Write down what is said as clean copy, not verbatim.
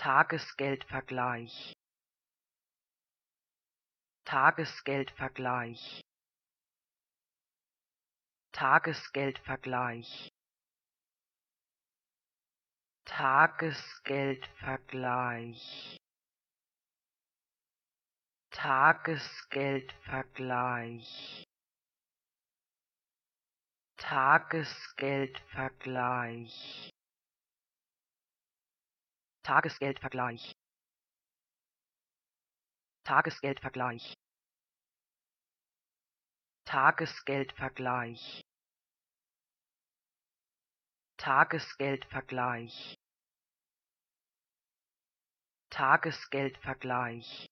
Tagesgeldvergleich. Tagesgeldvergleich. Tagesgeldvergleich. Tagesgeldvergleich. Tagesgeldvergleich. Tagesgeldvergleich. Tagesgeldvergleich. Tagesgeldvergleich. Tagesgeldvergleich. Tagesgeldvergleich. Tagesgeldvergleich.